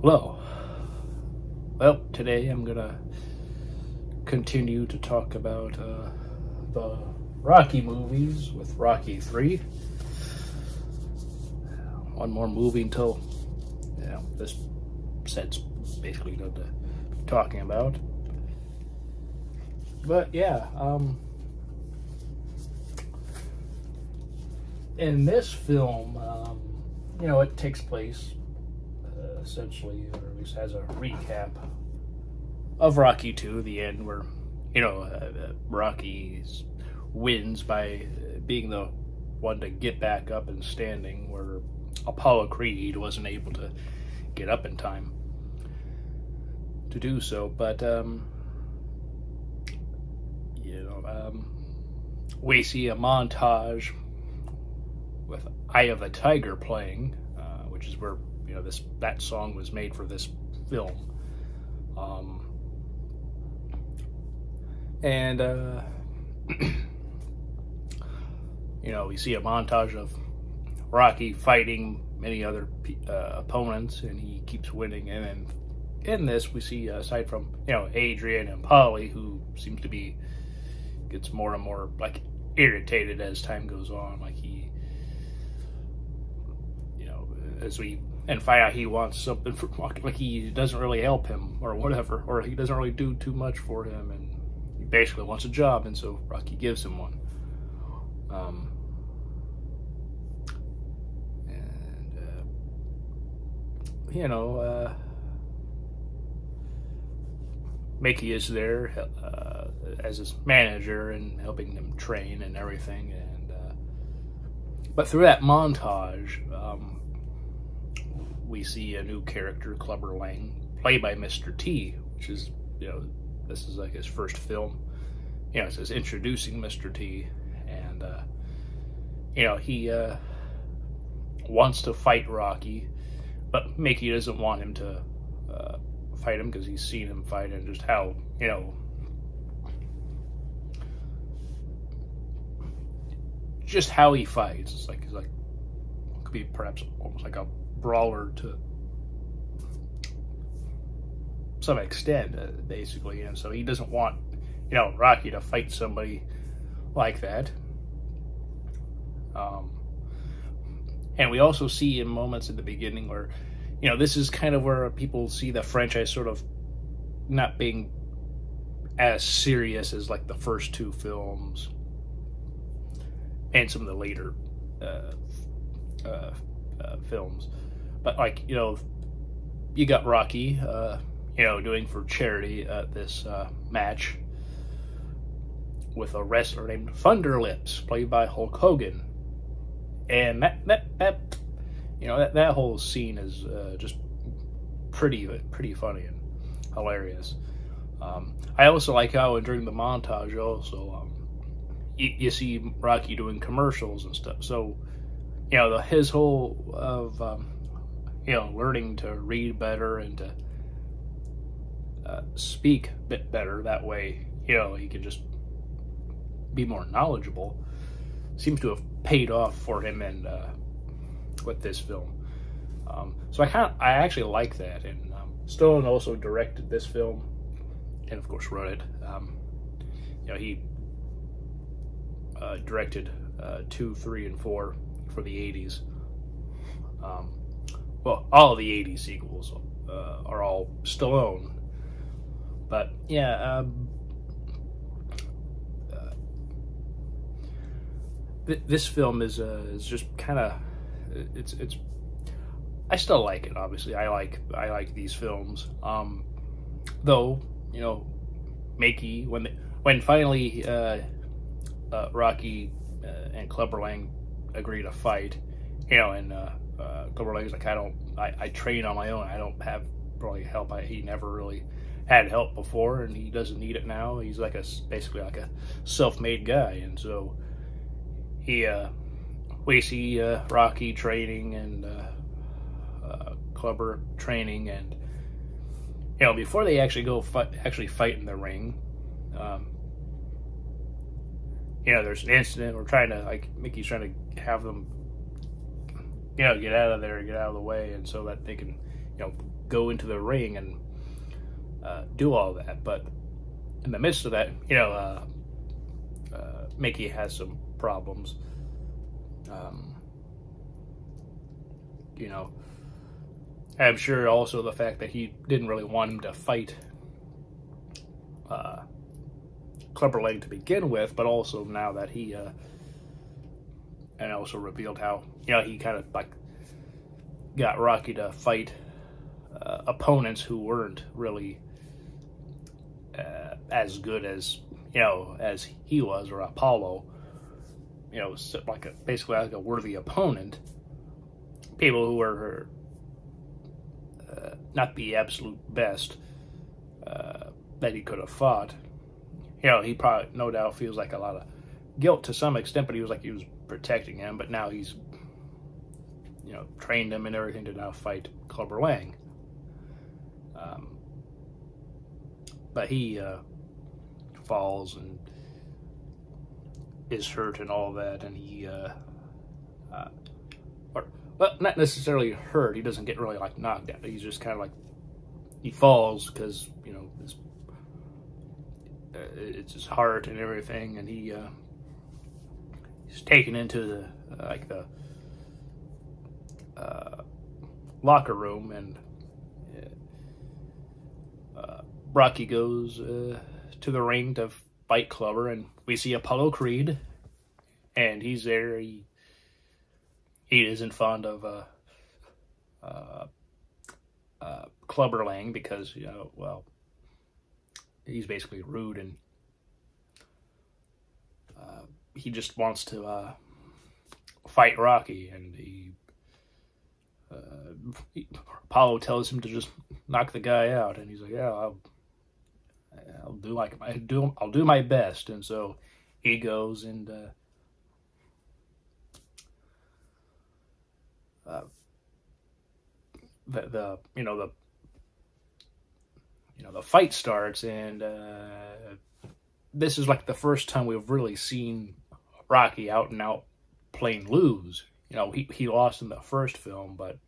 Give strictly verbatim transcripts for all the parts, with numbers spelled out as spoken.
Hello. Well, today I'm gonna continue to talk about uh, the Rocky movies with Rocky three. One more movie until, you know, this set's basically good to be talking about. But yeah, um, in this film, um, you know, it takes place essentially, or at least has a recap of Rocky two, the end where, you know, uh, Rocky wins by being the one to get back up and standing, where Apollo Creed wasn't able to get up in time to do so. But, um, you know, um, we see a montage with Eye of the Tiger playing, uh, which is where, you know, this that song was made for this film. Um, and, uh, you know, we see a montage of Rocky fighting many other uh, opponents, and he keeps winning. And then in this, we see, aside from, you know, Adrian and Polly, who seems to be, gets more and more, like, irritated as time goes on. Like, he, you know, as we... and find out he wants something from Rocky, like he doesn't really help him or whatever, or he doesn't really do too much for him, and he basically wants a job, and so Rocky gives him one. Um, and, uh, you know, uh, Mickey is there uh, as his manager and helping him train and everything, and uh, but through that montage, um, we see a new character, Clubber Lang, played by Mister T, which is, you know, this is like his first film. You know, it says introducing Mister T, and, uh, you know, he uh, wants to fight Rocky, but Mickey doesn't want him to uh, fight him because he's seen him fight and just how, you know, just how he fights. It's like, it's like, it could be perhaps almost like a brawler to some extent, uh, basically, and so he doesn't want, you know, Rocky to fight somebody like that. Um, and we also see in moments in the beginning where, you know, this is kind of where people see the franchise sort of not being as serious as like the first two films and some of the later uh, uh, uh, films. But, like, you know, you got Rocky, uh, you know, doing for charity uh, this uh, match with a wrestler named Thunderlips, played by Hulk Hogan. And that, that, that you know, that, that whole scene is uh, just pretty, pretty funny and hilarious. Um, I also like how during the montage also, um, you, you see Rocky doing commercials and stuff. So, you know, the, his whole of... Um, you know, learning to read better and to uh, speak a bit better. That way, you know, he can just be more knowledgeable. Seems to have paid off for him and uh, with this film. Um, so I kind of, I actually like that. And um, Stallone also directed this film, and of course wrote it. Um, you know, he uh, directed uh, two, three, and four for the eighties. Um, Well, all of the eighties sequels uh, are all Stallone. But, yeah, um, uh, th this film is uh, is just kind of, it's, it's, I still like it, obviously. I like, I like these films. Um, though, you know, Mickey, when, they, when finally uh, uh, Rocky uh, and Clubber Lang agree to fight, you know, and, uh, Uh, Clubber Lang's like, I don't, I, I train on my own. I don't have really help. I, he never really had help before, and he doesn't need it now. He's like a, basically like a self-made guy. And so he, uh, we see uh, Rocky training and uh, uh, Clubber training, and, you know, before they actually go fight, actually fight in the ring, um, you know, there's an incident. We're trying to, like, Mickey's trying to have them, you know, get out of there, get out of the way, and so that they can, you know, go into the ring and uh, do all that. But in the midst of that, you know, uh, uh, Mickey has some problems. Um, you know, I'm sure also the fact that he didn't really want him to fight uh, Clubber Lang to begin with, but also now that he, uh, and also revealed how, you know, he kind of like got Rocky to fight uh, opponents who weren't really uh, as good as, you know, as he was, or Apollo, you know, like a, basically like a worthy opponent, people who were uh, not the absolute best uh, that he could have fought. You know, he probably no doubt feels like a lot of guilt to some extent, but he was like, he was protecting him, but now he's, you know, trained him and everything to now fight Clubber Lang. Um, but he uh, falls and is hurt and all that, and he, uh, uh, or well, not necessarily hurt. He doesn't get really like knocked out. He's just kind of like, he falls because, you know, his, uh, it's his heart and everything, and he, uh, he's taken into the, uh, like the, uh, locker room, and, uh, Rocky goes, uh, to the ring to fight Clubber, and we see Apollo Creed, and he's there. He, he isn't fond of, uh, uh, uh, Clubber Lang because, you know, well, he's basically rude, and, uh, he just wants to uh, fight Rocky, and he, uh, he, Apollo tells him to just knock the guy out, and he's like, "Yeah, I'll, I'll do like my do, I'll do my best." And so he goes and uh, uh, the the you know the you know the fight starts, and uh, this is like the first time we've really seen Rocky out and out plain lose. You know, he, he lost in the first film, but,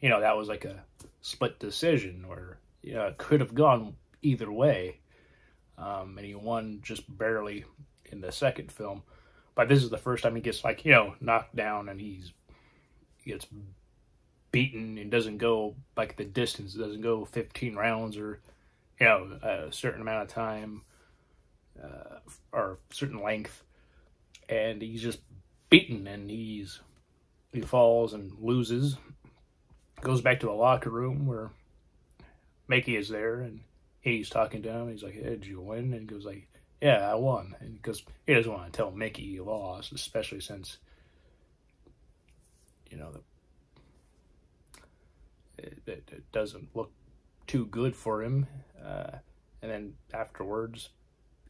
you know, that was like a split decision, or, you know, it could have gone either way. Um, and he won just barely in the second film. But this is the first time he gets, like, you know, knocked down, and he's, he gets beaten and doesn't go, like, the distance. It doesn't go fifteen rounds or, you know, a certain amount of time, uh, or certain length, and he's just beaten, and he's, he falls and loses, goes back to the locker room where Mickey is there, and he's talking to him. He's like, "Hey, did you win?" And he goes like, "Yeah, I won." And because he doesn't want to tell Mickey he lost, especially since, you know, the, it, it, it doesn't look too good for him. Uh, and then afterwards,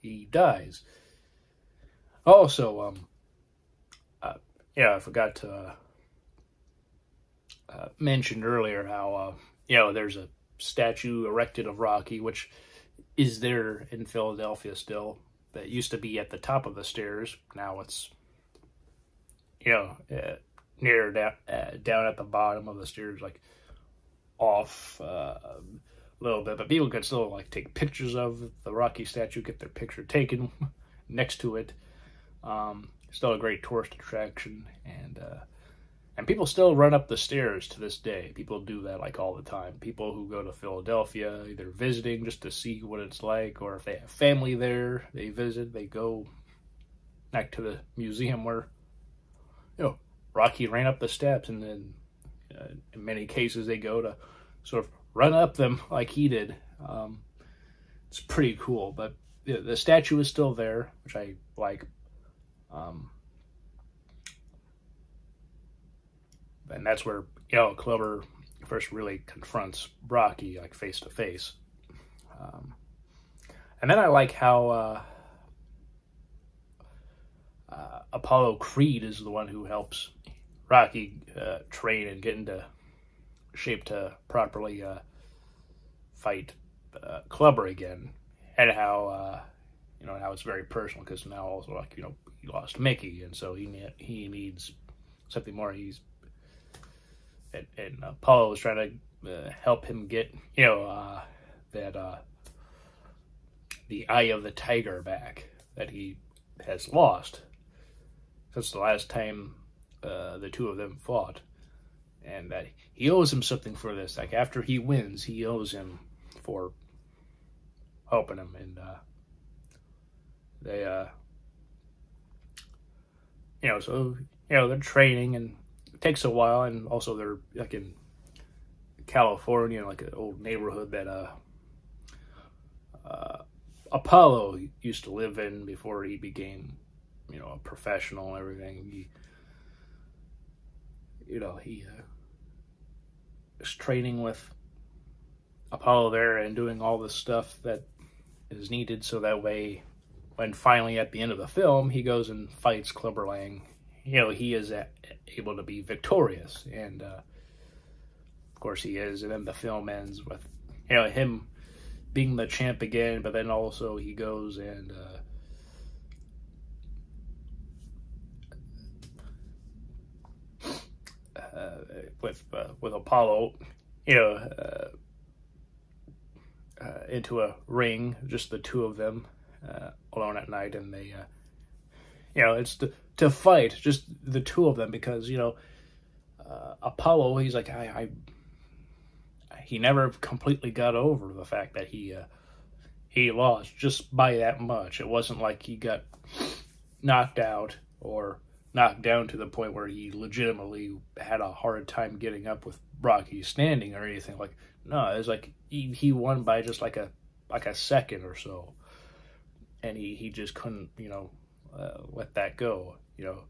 he dies. Also, um, uh, yeah, I forgot to uh, uh, mention earlier how, uh, you know, there's a statue erected of Rocky, which is there in Philadelphia still, that used to be at the top of the stairs. Now it's, you know, uh, near down, uh, down at the bottom of the stairs, like off, uh, little bit, but people could still like take pictures of the Rocky statue, get their picture taken next to it. Um, still a great tourist attraction, and uh, and people still run up the stairs to this day. People do that like all the time. People who go to Philadelphia, either visiting just to see what it's like, or if they have family there, they visit. They go back to the museum where, you know, Rocky ran up the steps, and then uh, in many cases they go to sort of run up them like he did. Um, it's pretty cool, but the, the statue is still there, which I like. Um, and that's where, you know, Clubber first really confronts Rocky, like, face to face. Um, and then I like how uh, uh, Apollo Creed is the one who helps Rocky uh, train and get into shape to properly uh, fight uh, Clubber again, and how uh, you know, how it's very personal, because now also, like, you know, he lost Mickey, and so he ne he needs something more. He's and, and Apollo is trying uh, help him get, you know, uh, that uh, the Eye of the Tiger back that he has lost since the last time uh, the two of them fought. And that he owes him something for this. Like, after he wins, he owes him for helping him. And uh, they, uh, you know, so, you know, they're training, and it takes a while. And also they're, like, in California, like an old neighborhood that uh, uh, Apollo used to live in before he became, you know, a professional and everything. He, you know, he uh, is training with Apollo there and doing all the stuff that is needed, so that way when finally at the end of the film he goes and fights Clubber Lang, you know, he is at, able to be victorious. And uh, of course he is, and then the film ends with, you know, him being the champ again, but then also he goes and uh, Uh, with uh, with Apollo, you know, uh, uh, into a ring, just the two of them uh, alone at night, and they, uh, you know, it's to, to fight just the two of them, because, you know, uh, Apollo, he's like, I, I, he never completely got over the fact that he uh, he lost just by that much. It wasn't like he got knocked out or knocked down to the point where he legitimately had a hard time getting up with Rocky standing or anything. Like, no, it was like he, he won by just like a like a second or so, and he he just couldn't, you know, uh, let that go, you know,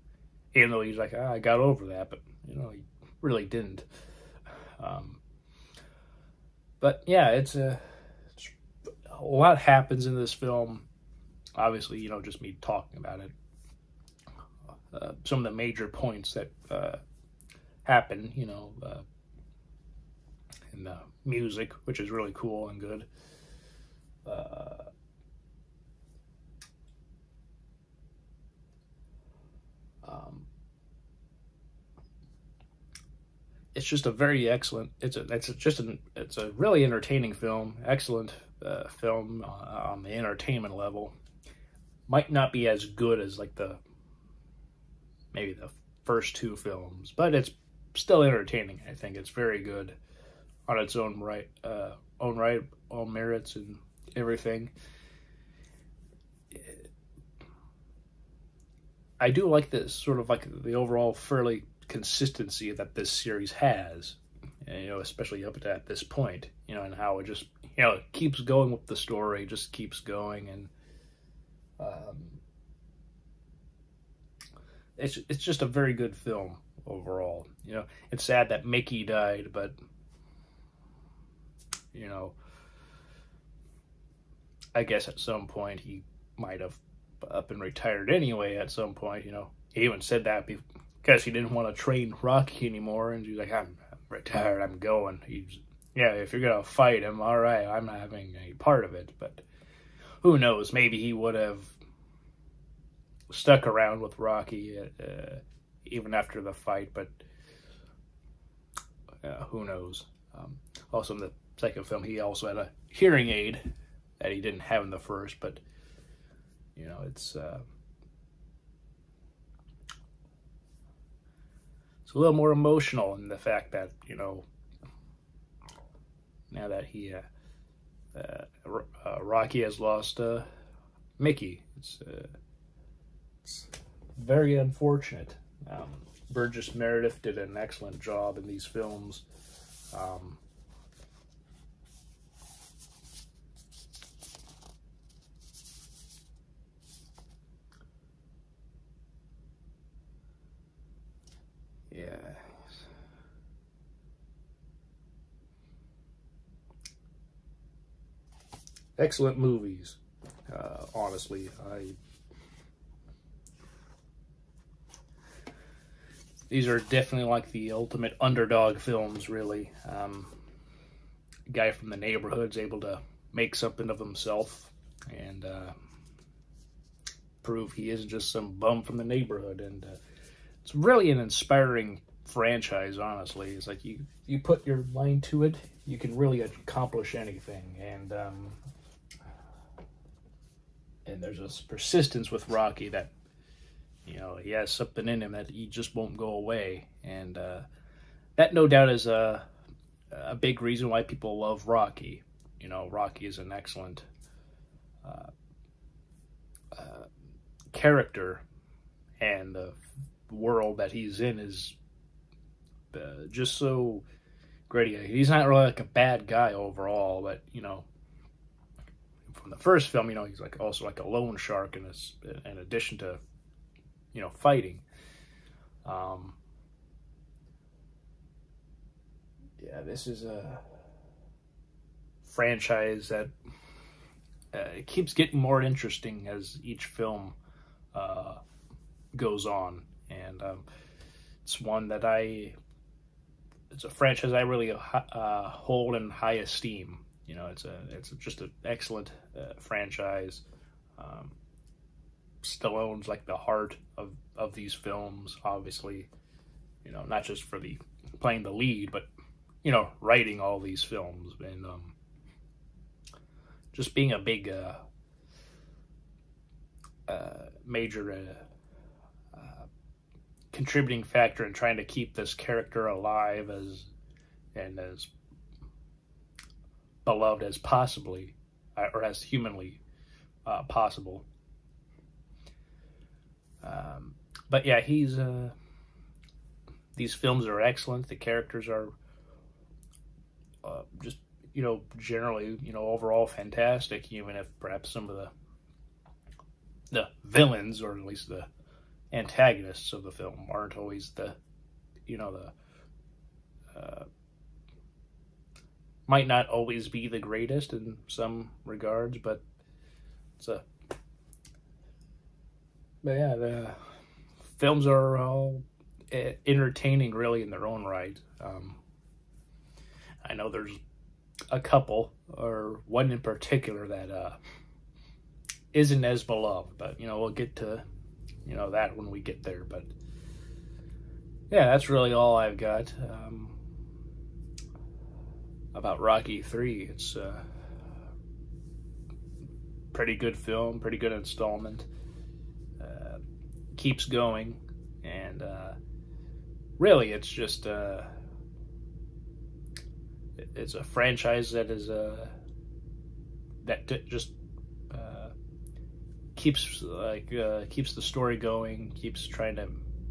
even though he's like, ah, I got over that, but, you know, he really didn't. Um but yeah, it's a, it's a lot happens in this film, obviously, you know, just me talking about it. Uh, some of the major points that uh, happen, you know, uh, in the music, which is really cool and good. Uh, um, it's just a very excellent. It's a. It's a, just an. It's a really entertaining film. Excellent uh, film on, on the entertainment level. Might not be as good as like the. Maybe the first two films, but it's still entertaining. I think it's very good on its own right, uh, own right, own merits and everything. I do like this sort of like the overall fairly consistency that this series has, and, you know, especially up to at this point, you know, and how it just, you know, it keeps going with the story, just keeps going. And, um, It's it's just a very good film overall. You know, it's sad that Mickey died, but, you know, I guess at some point he might have up and retired anyway. At some point, you know, he even said that because he didn't want to train Rocky anymore, and he's like, I'm, I'm retired, I'm going. He's, yeah, if you're gonna fight him, all right, I'm not having any part of it. But who knows? Maybe he would have stuck around with Rocky uh, even after the fight, but uh, who knows. Um, also in the second film he also had a hearing aid that he didn't have in the first, but, you know, it's uh, it's a little more emotional in the fact that, you know, now that he uh, uh, uh, Rocky has lost uh, Mickey. It's uh, very unfortunate. Um, Burgess Meredith did an excellent job in these films. Um, yeah. Excellent movies. Uh, honestly, I... These are definitely like the ultimate underdog films, really. Um, guy from the neighborhood's able to make something of himself and uh, prove he isn't just some bum from the neighborhood. And uh, it's really an inspiring franchise, honestly. It's like you, you put your mind to it, you can really accomplish anything. And um, and there's this persistence with Rocky that, you know, he has something in him that he just won't go away. And uh, that, no doubt, is a, a big reason why people love Rocky. You know, Rocky is an excellent uh, uh, character, and the world that he's in is uh, just so great. He's not really like a bad guy overall, but, you know, from the first film, you know, he's like also like a loan shark in, this, in addition to, you know, fighting. Um, yeah, this is a franchise that uh, it keeps getting more interesting as each film uh, goes on. And um, it's one that I, it's a franchise I really uh, hold in high esteem. You know, it's a, it's just an excellent uh, franchise. Um, Stallone's like the heart of, of these films, obviously, you know, not just for the playing the lead, but, you know, writing all these films, and um, just being a big, uh, uh, major, uh, uh, contributing factor in trying to keep this character alive as, and as beloved as possibly, or as humanly uh, possible. Um, but yeah, he's, uh, these films are excellent. The characters are uh, just, you know, generally, you know, overall fantastic, even if perhaps some of the, the villains, or at least the antagonists of the film, aren't always the, you know, the, uh, might not always be the greatest in some regards, but it's a, But yeah, the films are all entertaining, really, in their own right. Um, I know there's a couple, or one in particular, that uh, isn't as beloved. But, you know, we'll get to, you know, that when we get there. But, yeah, that's really all I've got um, about Rocky three. It's a pretty good film, pretty good installment. Keeps going, and uh, really, it's just uh, it's a franchise that is uh, that t just uh, keeps like uh, keeps the story going, keeps trying to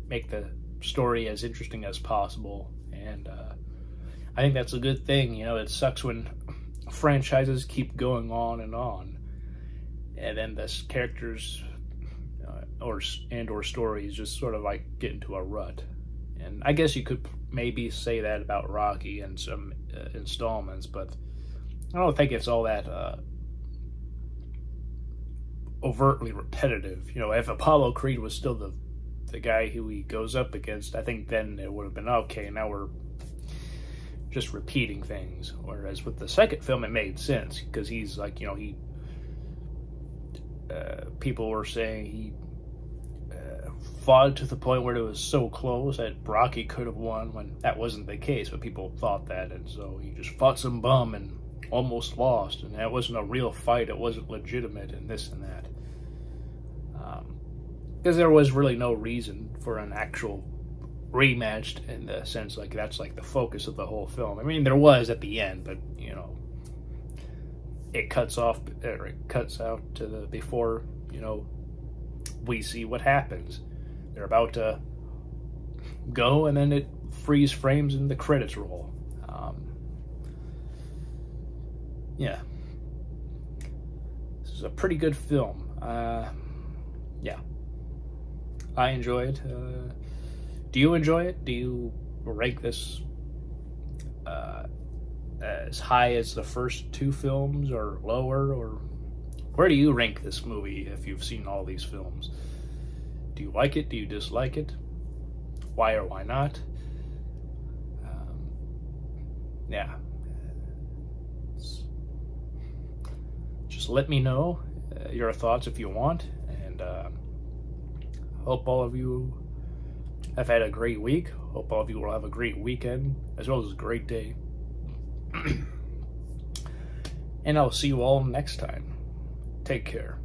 make the story as interesting as possible, and uh, I think that's a good thing. You know, it sucks when franchises keep going on and on, and then this character's or and or stories just sort of like get into a rut. And I guess you could maybe say that about Rocky and some uh, installments, but I don't think it's all that uh, overtly repetitive. You know, if Apollo Creed was still the the guy who he goes up against, I think then it would have been okay, now we're just repeating things. Whereas with the second film, it made sense, because he's like, you know, he uh, people were saying he fought to the point where it was so close that Rocky could have won, when that wasn't the case, but people thought that, and so he just fought some bum and almost lost, and that wasn't a real fight, it wasn't legitimate, and this and that. Um, because there was really no reason for an actual rematch, in the sense, like, that's like the focus of the whole film. I mean, there was at the end, but, you know, it cuts off, or it cuts out to the, before, you know, we see what happens. They're about to go, and then it freeze frames and the credits roll. Um, yeah. This is a pretty good film. Uh, yeah. I enjoy it. Uh, do you enjoy it? Do you rank this uh, as high as the first two films, or lower? Or where do you rank this movie if you've seen all these films? Do you like it? Do you dislike it? Why or why not? Um, yeah. It's, just let me know uh, your thoughts if you want. And I uh, hope all of you have had a great week. Hope all of you will have a great weekend, as well as a great day. And I'll see you all next time. Take care.